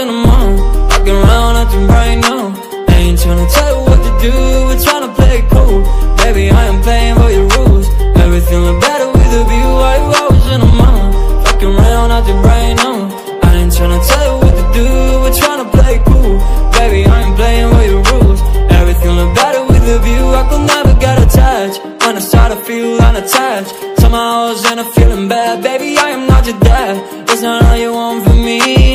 In the morning, walking around acting right now. I ain't tryna tell you what to do, we're tryna play it cool. Baby, I am playing by your rules. Everything look better with a view. Why you always in the morning, walking around acting right now. I ain't tryna tell you what to do, we're tryna play it cool. Baby, I am playing by your rules. Everything look better with a view. I could never get attached. When I start to feel unattached, somehow I was in a feeling bad. Baby, I am not your dad. It's not all you want from me,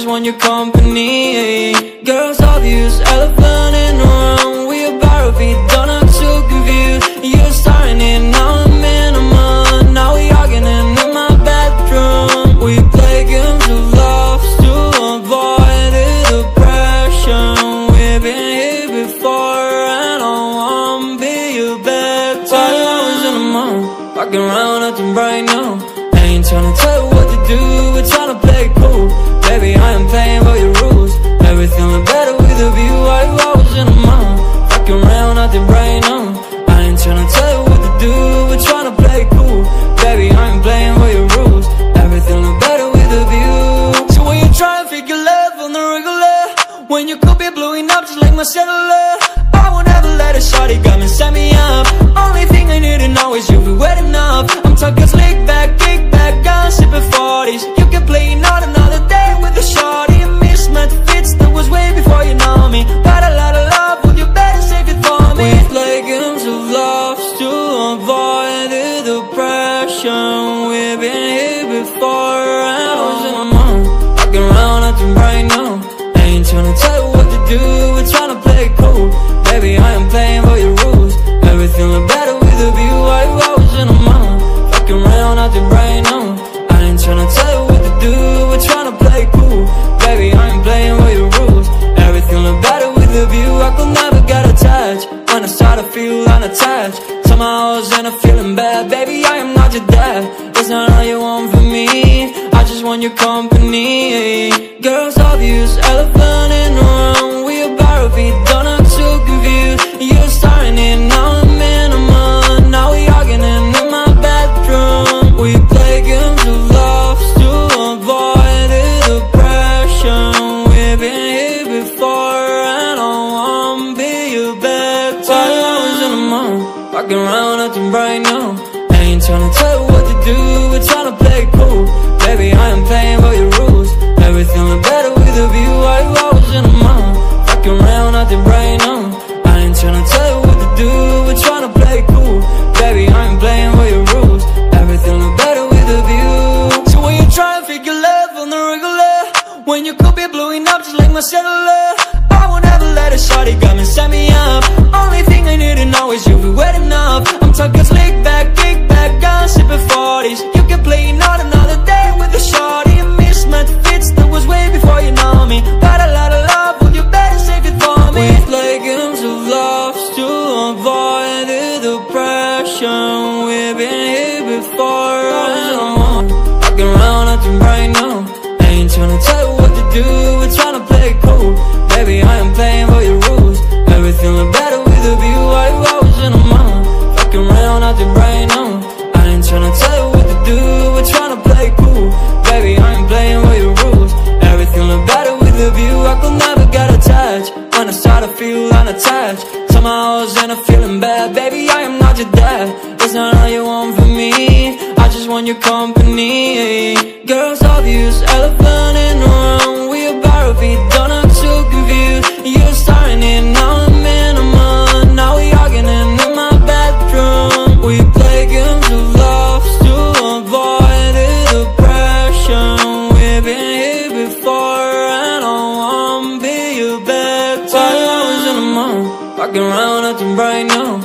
just want your company. Girls, obvious, elephant in the room. We a barrel feet, don't look too confused. You're starting it, now I'm in a month. Now we arguing in my bedroom. We play games of love to avoid the depression. We've been here before, and I wanna be your bed. 5 hours in the morning, walking around at the right now. I ain't tryna tell you what to do, we're tryna play cool. Baby, I am playing by your rules. Everything look better with a view. Why you always in the mind? Fucking around at the right now. I ain't tryna tell you what to do, we're tryna play cool. Baby, I am playing by your rules. Everything look better with a view. So when you try and figure love on the regular, when you could be blowing up just like my cellular, I won't ever let a shorty come and set me up. Only thing I need to know is you'll be wet enough. I'm talking slick back, kick back, I'm sipping 40s. You can play not another day. The shawty, a mismatch fits that was way before you know me. Got a lot of love, but you better save it for me. We play games of love to avoid the depression. We've been here before, and I was in my mind, walking around acting right now. I ain't tryna tell you what to do, we're tryna play it cool. Baby, I am playing by your rules. Everything look better with a view. Why you always in my mind, walking around acting right now. I ain't tryna tell you what to do, we're tryna play cool. Baby, I ain't playing by your rules. Everything look better with a view. I could never get attached. When I start to feel unattached, somehow I was in a feeling bad. Baby, I am not your dad. It's not all you want from me, I just want your company. Girls, obvious, elephant in the room. We a barrel feet, don't look too confused. You're starting it, now I'm in a month. Now we arguing in my bedroom. We play games of love to avoid. Walking around acting right now. I ain't tryna tell you what to do, we're tryna play cool. Baby, I am playing by your rules. Everything look better with a view. Why you always in the mind? Walking around acting right now. I ain't tryna tell you what to do, we're tryna play cool. Baby, I am playing by your rules. Everything look better with a view. So when you try and figure love on the regular, when you could be blowing up just like my cellular, I won't ever let a shawty come and set me up. Only thing I need to know is you'll be wet enough. I'm talking slick back, kick back, I'm sipping 40s. You can play not another day with a shawty. A mismatch fits that was way before you know me. Got a lot of love, but you better save it for me. We play games of love to avoid the depression. We've been here before, and I'm walking around acting right now. I ain't tryna tell you what to do, we're tryna play cool. Baby, I am playing by your rules. Everything look better with a view. Why you always in the mind? Fucking around out the brain now. I ain't tryna tell you what to do, we're tryna play cool. Baby, I am playing by your rules. Everything look better with a view. I could never get attached. When I start to feel unattached, somehow I was in a feeling bad. Baby, I am not your dad. It's not all you want from me, I just want your company. Girls, obvious, elephant in the room. We a barrel feet, don't look too confused. You're starting it, now I'm in a month. Now we arguing in my bedroom. We play games of love to avoid the depression. We've been here before, and I wanna be your bedtime. 5 hours in the morning, walking around acting right now.